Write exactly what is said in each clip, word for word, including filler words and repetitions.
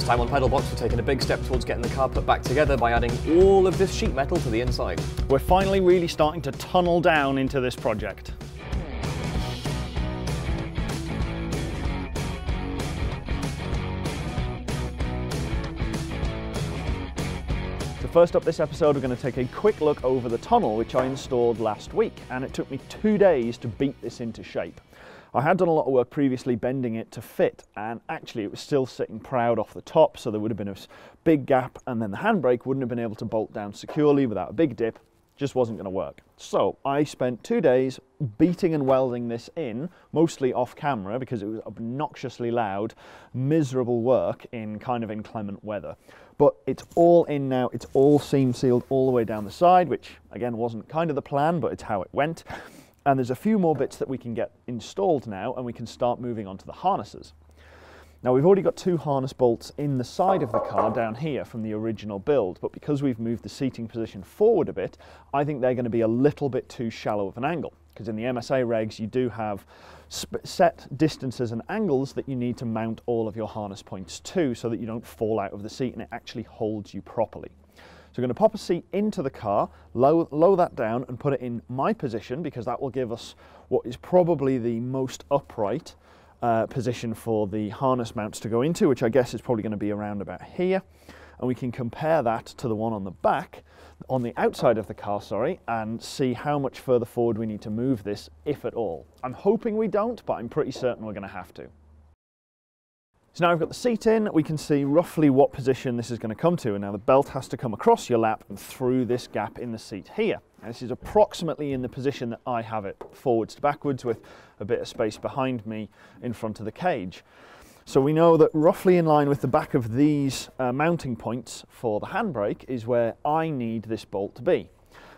This time on PedalBox, we're taking a big step towards getting the car put back together by adding all of this sheet metal to the inside. We're finally really starting to tunnel down into this project. So first up this episode, we're going to take a quick look over the tunnel, which I installed last week, and it took me two days to beat this into shape. I had done a lot of work previously bending it to fit, and actually it was still sitting proud off the top, so there would have been a big gap, and then the handbrake wouldn't have been able to bolt down securely without a big dip. Just wasn't going to work. So I spent two days beating and welding this in, mostly off camera because it was obnoxiously loud, miserable work in kind of inclement weather. But it's all in now, it's all seam sealed all the way down the side, which again wasn't kind of the plan, but it's how it went. And there's a few more bits that we can get installed now, and we can start moving on to the harnesses. Now, we've already got two harness bolts in the side of the car down here from the original build, but because we've moved the seating position forward a bit, I think they're going to be a little bit too shallow of an angle, because in the M S A regs you do have set distances and angles that you need to mount all of your harness points to so that you don't fall out of the seat and it actually holds you properly. So we're going to pop a seat into the car, low, low that down and put it in my position, because that will give us what is probably the most upright uh, position for the harness mounts to go into, which I guess is probably going to be around about here. And we can compare that to the one on the back, on the outside of the car, sorry, and see how much further forward we need to move this, if at all. I'm hoping we don't, but I'm pretty certain we're going to have to. So now we've got the seat in, we can see roughly what position this is going to come to, and now the belt has to come across your lap and through this gap in the seat here. Now this is approximately in the position that I have it, forwards to backwards with a bit of space behind me in front of the cage. So we know that roughly in line with the back of these uh, mounting points for the handbrake is where I need this bolt to be.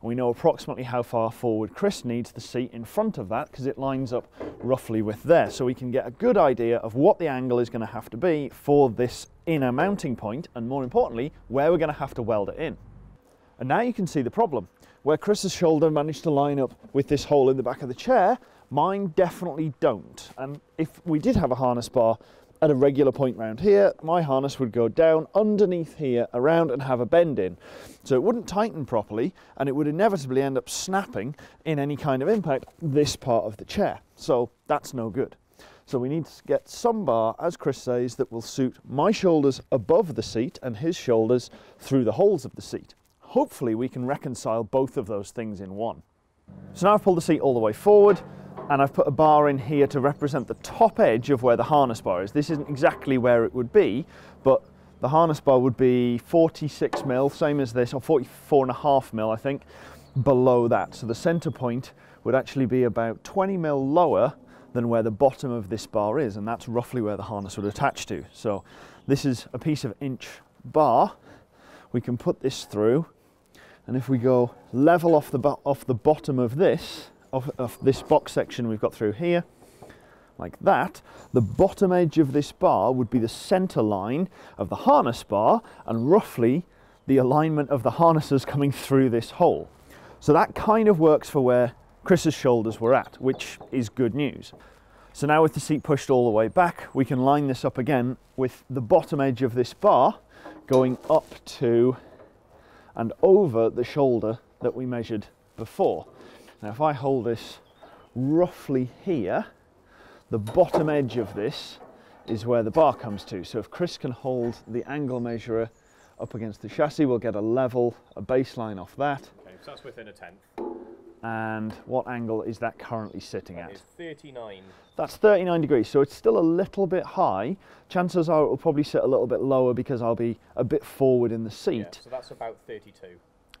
We know approximately how far forward Chris needs the seat in front of that, because it lines up roughly with there. So we can get a good idea of what the angle is going to have to be for this inner mounting point, and more importantly, where we're going to have to weld it in. And now you can see the problem. Where Chris's shoulder managed to line up with this hole in the back of the chair, mine definitely don't. And if we did have a harness bar at a regular point round here, my harness would go down underneath here, around, and have a bend in. So it wouldn't tighten properly, and it would inevitably end up snapping in any kind of impact this part of the chair. So that's no good. So we need to get some bar, as Chris says, that will suit my shoulders above the seat and his shoulders through the holes of the seat. Hopefully we can reconcile both of those things in one. So now I've pulled the seat all the way forward, and I've put a bar in here to represent the top edge of where the harness bar is. This isn't exactly where it would be, but the harness bar would be forty-six mil, same as this, or forty-four and a half mil, I think, below that. So the center point would actually be about twenty mil lower than where the bottom of this bar is, and that's roughly where the harness would attach to. So this is a piece of inch bar. We can put this through, and if we go level off the, off the bottom of this, Of, of this box section we've got through here, like that, the bottom edge of this bar would be the center line of the harness bar and roughly the alignment of the harnesses coming through this hole. So that kind of works for where Chris's shoulders were at, which is good news. So now with the seat pushed all the way back, we can line this up again with the bottom edge of this bar going up to and over the shoulder that we measured before. Now if I hold this roughly here, the bottom edge of this is where the bar comes to. So if Chris can hold the angle measurer up against the chassis, we'll get a level, a baseline off that. Okay, so that's within a tenth. And what angle is that currently sitting that at? Is thirty-nine. That's thirty-nine degrees, so it's still a little bit high. Chances are it will probably sit a little bit lower because I'll be a bit forward in the seat. Yeah, so that's about thirty-two.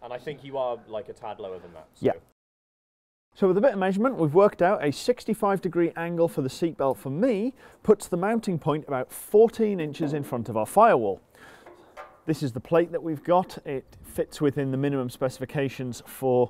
And I think you are like a tad lower than that. So. Yeah. So with a bit of measurement, we've worked out a sixty-five degree angle for the seatbelt for me, puts the mounting point about fourteen inches in front of our firewall. This is the plate that we've got. It fits within the minimum specifications for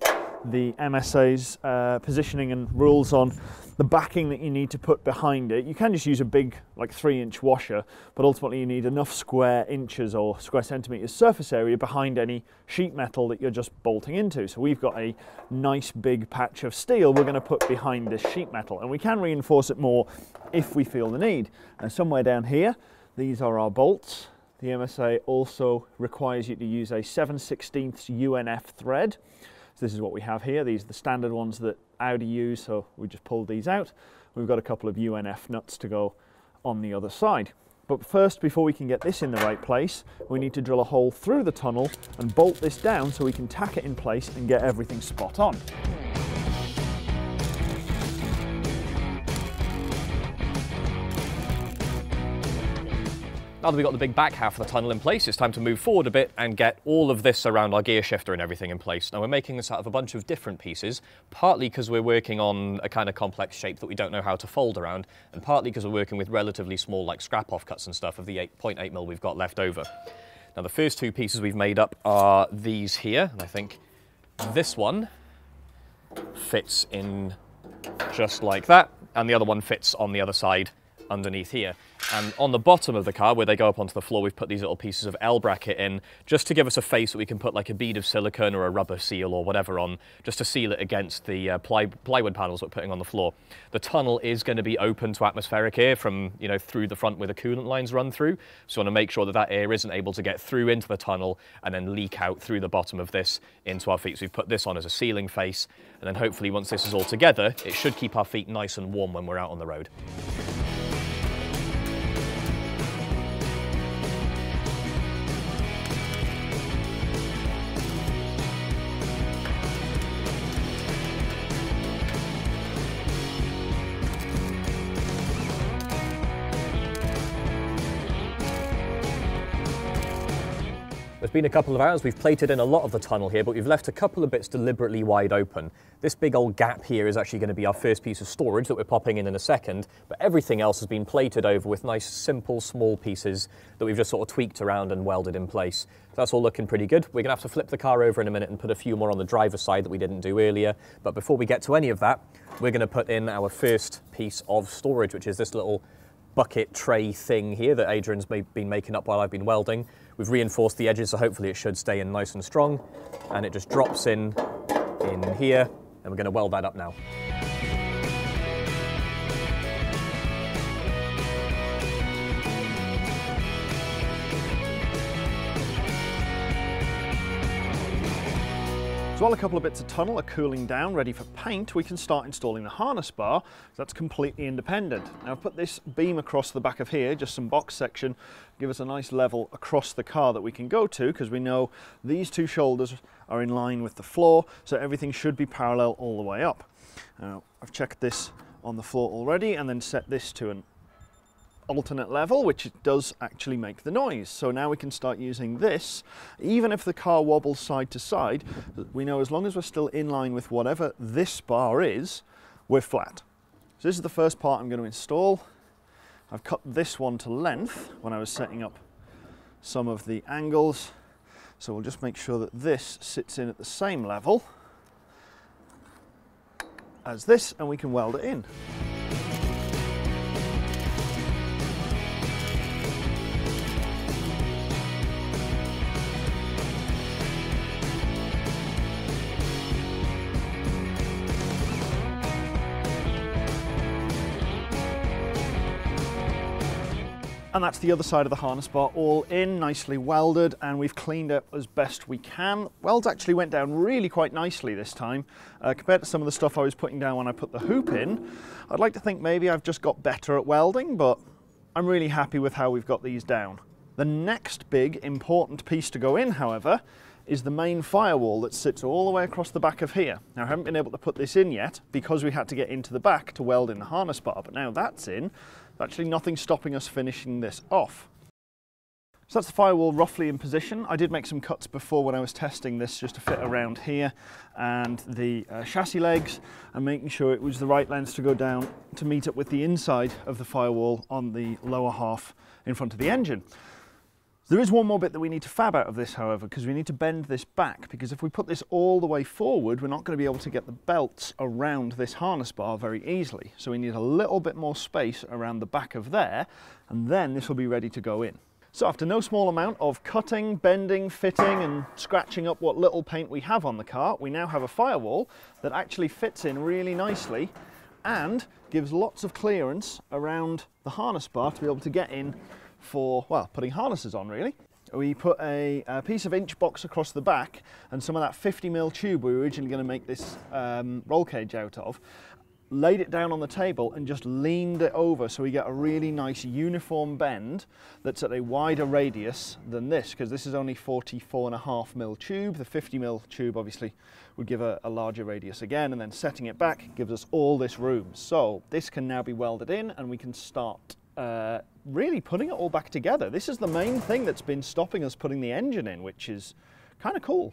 the M S A's uh, positioning and rules on the backing that you need to put behind it. You can just use a big, like three inch washer, but ultimately you need enough square inches or square centimeters surface area behind any sheet metal that you're just bolting into. So we've got a nice big patch of steel we're going to put behind this sheet metal, and we can reinforce it more if we feel the need. And somewhere down here, these are our bolts. The M S A also requires you to use a seven sixteenths U N F thread. So this is what we have here. These are the standard ones that Audi use, so we just pulled these out. We've got a couple of U N F nuts to go on the other side. But first, before we can get this in the right place, we need to drill a hole through the tunnel and bolt this down so we can tack it in place and get everything spot on. Now that we've got the big back half of the tunnel in place, it's time to move forward a bit and get all of this around our gear shifter and everything in place. Now we're making this out of a bunch of different pieces, partly because we're working on a kind of complex shape that we don't know how to fold around, and partly because we're working with relatively small like scrap-off cuts and stuff of the eight point eight mil we've got left over. Now the first two pieces we've made up are these here, and I think this one fits in just like that, and the other one fits on the other side underneath here. And on the bottom of the car, where they go up onto the floor, we've put these little pieces of L-bracket in, just to give us a face that we can put like a bead of silicone or a rubber seal or whatever on, just to seal it against the uh, ply plywood panels we're putting on the floor. The tunnel is going to be open to atmospheric air from, you know, through the front where the coolant lines run through, so you want to make sure that that air isn't able to get through into the tunnel and then leak out through the bottom of this into our feet. So we've put this on as a sealing face, and then hopefully once this is all together, it should keep our feet nice and warm when we're out on the road. Been a couple of hours, we've plated in a lot of the tunnel here, but we've left a couple of bits deliberately wide open. This big old gap here is actually going to be our first piece of storage that we're popping in in a second, but everything else has been plated over with nice simple small pieces that we've just sort of tweaked around and welded in place. So that's all looking pretty good. We're going to have to flip the car over in a minute and put a few more on the driver's side that we didn't do earlier, but before we get to any of that, we're going to put in our first piece of storage, which is this little bucket tray thing here that Adrian's been making up while I've been welding. We've reinforced the edges, so hopefully it should stay in nice and strong, and it just drops in in here, and we're going to weld that up now. So while a couple of bits of tunnel are cooling down, ready for paint, we can start installing the harness bar. That's completely independent. Now I've put this beam across the back of here, just some box section, give us a nice level across the car that we can go to, because we know these two shoulders are in line with the floor, so everything should be parallel all the way up. Now I've checked this on the floor already and then set this to an alternate level, which does actually make the noise. So now we can start using this. Even if the car wobbles side to side, we know as long as we're still in line with whatever this bar is, we're flat. So this is the first part I'm going to install. I've cut this one to length when I was setting up some of the angles. So we'll just make sure that this sits in at the same level as this, and we can weld it in. And that's the other side of the harness bar all in, nicely welded, and we've cleaned up as best we can. Welds actually went down really quite nicely this time, uh, compared to some of the stuff I was putting down when I put the hoop in. I'd like to think maybe I've just got better at welding, but I'm really happy with how we've got these down. The next big important piece to go in, however, is the main firewall that sits all the way across the back of here. Now I haven't been able to put this in yet because we had to get into the back to weld in the harness bar, but now that's in, there's actually nothing stopping us finishing this off. So that's the firewall roughly in position. I did make some cuts before when I was testing this just to fit around here and the uh, chassis legs, and making sure it was the right length to go down to meet up with the inside of the firewall on the lower half in front of the engine. There is one more bit that we need to fab out of this, however, because we need to bend this back, because if we put this all the way forward, we're not going to be able to get the belts around this harness bar very easily. So we need a little bit more space around the back of there, and then this will be ready to go in. So after no small amount of cutting, bending, fitting, and scratching up what little paint we have on the car, we now have a firewall that actually fits in really nicely and gives lots of clearance around the harness bar to be able to get in for, well, putting harnesses on really. We put a, a piece of inch box across the back and some of that fifty mil tube we were originally going to make this um, roll cage out of, laid it down on the table and just leaned it over so we get a really nice uniform bend that's at a wider radius than this, because this is only forty-four and a half mil tube. The fifty mil tube obviously would give a, a larger radius again, and then setting it back gives us all this room. So this can now be welded in and we can start uh, really putting it all back together. This is the main thing that's been stopping us putting the engine in, which is kind of cool.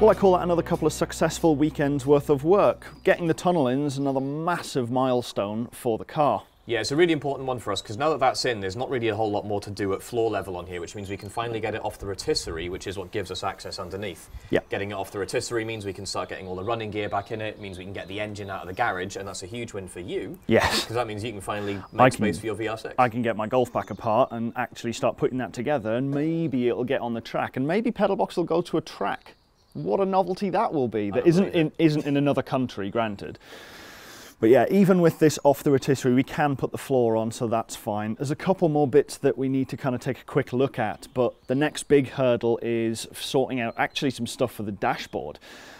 Well, I call that another couple of successful weekends worth of work. Getting the tunnel in is another massive milestone for the car. Yeah, it's a really important one for us, because now that that's in, there's not really a whole lot more to do at floor level on here, which means we can finally get it off the rotisserie, which is what gives us access underneath. Yeah. Getting it off the rotisserie means we can start getting all the running gear back in it, means we can get the engine out of the garage, and that's a huge win for you. Yes. Because that means you can finally make can, space for your V R six. I can get my Golf back apart and actually start putting that together, and maybe it'll get on the track, and maybe PedalBox will go to a track. What a novelty that will be, that isn't in, isn't in another country, granted. But yeah, even with this off the rotisserie, we can put the floor on, so that's fine. There's a couple more bits that we need to kind of take a quick look at, but the next big hurdle is sorting out actually some stuff for the dashboard.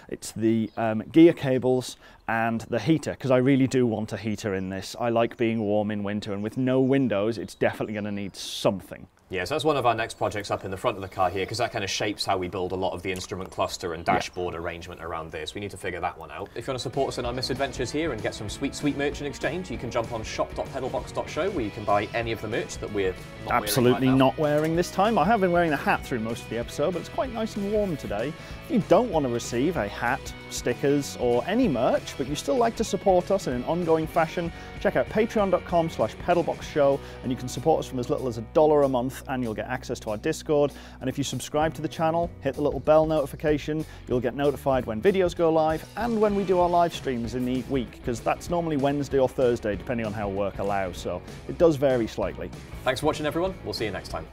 It's the um, gear cables and the heater, because I really do want a heater in this. I like being warm in winter, and with no windows, it's definitely going to need something. Yeah, so that's one of our next projects up in the front of the car here, because that kind of shapes how we build a lot of the instrument cluster and dashboard yeah. arrangement around this. We need to figure that one out. If you want to support us in our misadventures here and get some sweet, sweet merch in exchange, you can jump on shop dot pedalbox dot show, where you can buy any of the merch that we're not absolutely wearing right now. Not wearing this time. I have been wearing the hat through most of the episode, but it's quite nice and warm today. If you don't want to receive a hat, stickers, or any merch, but you still like to support us in an ongoing fashion, check out patreon dot com slash pedalbox show, and you can support us from as little as a dollar a month, and you'll get access to our Discord. And if you subscribe to the channel, hit the little bell notification, you'll get notified when videos go live and when we do our live streams in the week, because that's normally Wednesday or Thursday, depending on how work allows. So it does vary slightly. Thanks for watching, everyone. We'll see you next time.